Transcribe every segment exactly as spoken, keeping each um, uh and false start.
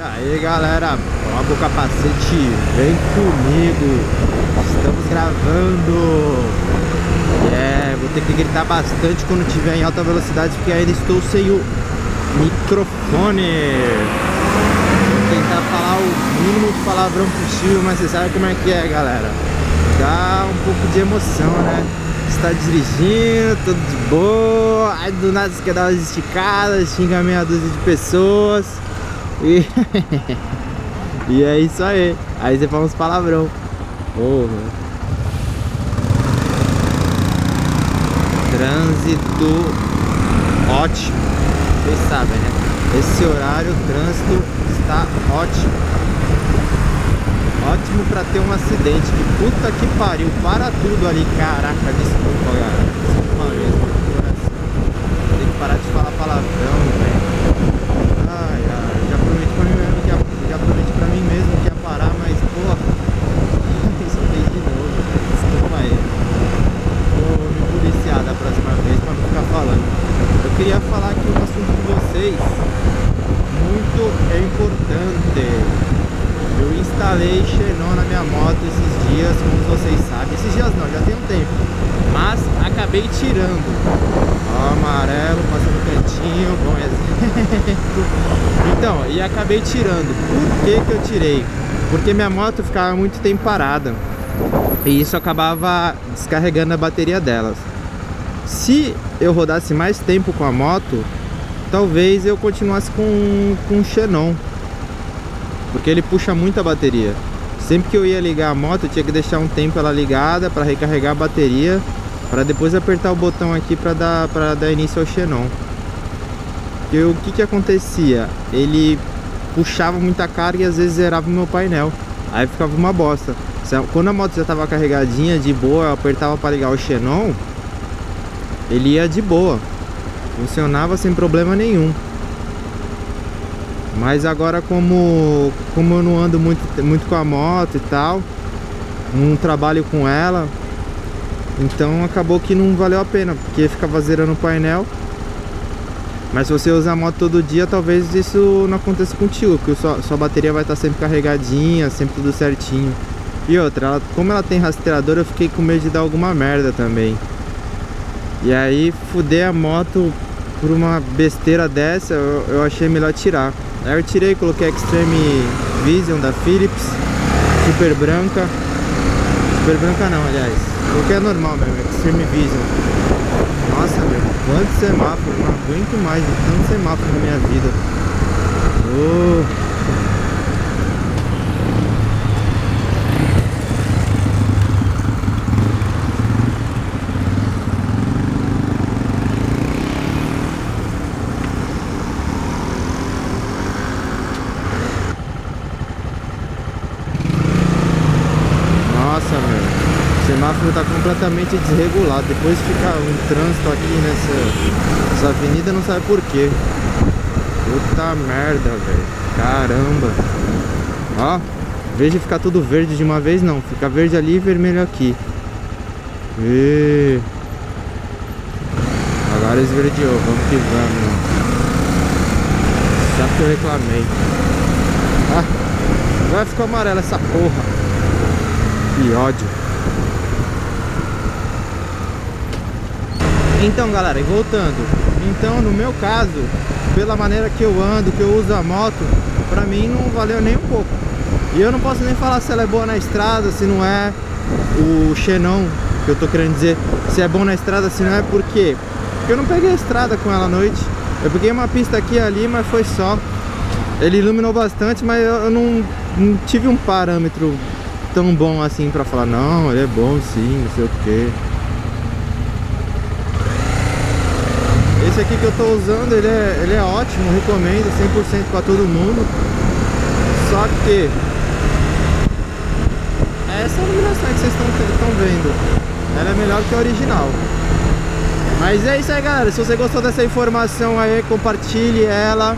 E aí galera, coloca o capacete, vem comigo, estamos gravando. É, vou ter que gritar bastante quando estiver em alta velocidade, porque ainda estou sem o microfone. Vou tentar falar o mínimo de palavrão possível, mas vocês sabem como é que é, galera. Dá um pouco de emoção, né? Está dirigindo, tudo de boa, aí do nada você quer dar umas esticadas, xinga meia dúzia de pessoas. E... e é isso aí. Aí você fala uns palavrão. Oh, trânsito ótimo. Vocês sabem, né? Esse horário o trânsito está ótimo. Ótimo pra ter um acidente. Que puta que pariu. Para tudo ali. Caraca, desculpa, galera. Desculpa mesmo. Vou ter que parar de falar palavrão, velho. Ai, ai. Já prometi pra mim mesmo que ia parar, mas porra, isso fez de novo, desculpa aí. Vou me policiar da próxima vez pra não ficar falando. Eu queria falar aqui um assunto com vocês muito importante. Eu instalei Xenon na minha moto esses dias, como vocês sabem. Esses dias não, já tem um tempo, mas acabei tirando. Ó, amarelo, passando no cantinho, bom exemplo. Então, e acabei tirando. Por que que eu tirei? Porque minha moto ficava muito tempo parada e isso acabava descarregando a bateria delas. Se eu rodasse mais tempo com a moto, talvez eu continuasse com, com o Xenon, porque ele puxa muito a bateria. Sempre que eu ia ligar a moto, eu tinha que deixar um tempo ela ligada para recarregar a bateria, para depois apertar o botão aqui para dar, para dar início ao Xenon. E o que que acontecia? Ele puxava muita carga e às vezes zerava o meu painel. Aí ficava uma bosta. Quando a moto já estava carregadinha, de boa, eu apertava para ligar o Xenon, ele ia de boa, funcionava sem problema nenhum. Mas agora como, como eu não ando muito, muito com a moto e tal, não trabalho com ela, então acabou que não valeu a pena, porque ficava zerando o painel. Mas se você usar a moto todo dia, talvez isso não aconteça contigo, porque sua, sua bateria vai estar sempre carregadinha, sempre tudo certinho. E outra, ela, como ela tem rastreador, eu fiquei com medo de dar alguma merda também. E aí, fuder a moto por uma besteira dessa, eu, eu achei melhor tirar. Aí eu tirei, coloquei a Xtreme Vision da Philips, super branca. Super branca não, aliás. Coloquei a normal mesmo, Xtreme Vision. Nossa, meu, quanto semáforo, não aguento mais de tanto semáforo na minha vida. Oh. Nossa, meu. O semáforo está completamente desregulado. Depois de ficar um trânsito aqui nessa, nessa avenida, não sabe por quê. Puta merda, velho. Caramba. Ó, veja ficar tudo verde de uma vez, não. Fica verde ali e vermelho aqui. E... agora esverdeou. Vamos que vamos. Já que eu reclamei. Ah, agora ficou amarela essa porra. Que ódio. Então galera, e voltando, então no meu caso, pela maneira que eu ando, que eu uso a moto, pra mim não valeu nem um pouco. E eu não posso nem falar se ela é boa na estrada, se não é, o Xenon, que eu tô querendo dizer, se é bom na estrada, se não é, por quê? Porque eu não peguei a estrada com ela à noite, eu peguei uma pista aqui e ali, mas foi só. Ele iluminou bastante, mas eu não, não tive um parâmetro tão bom assim pra falar, não, ele é bom sim, não sei o quê. Esse aqui que eu tô usando, ele é, ele é ótimo, recomendo cem por cento para todo mundo. Só que essa iluminação que vocês estão vendo, ela é melhor que a original. Mas é isso aí galera, se você gostou dessa informação aí, compartilhe ela,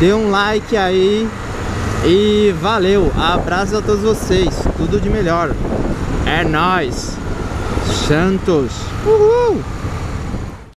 dê um like aí. E valeu, abraço a todos vocês, tudo de melhor. É nóis, Santos, uhul.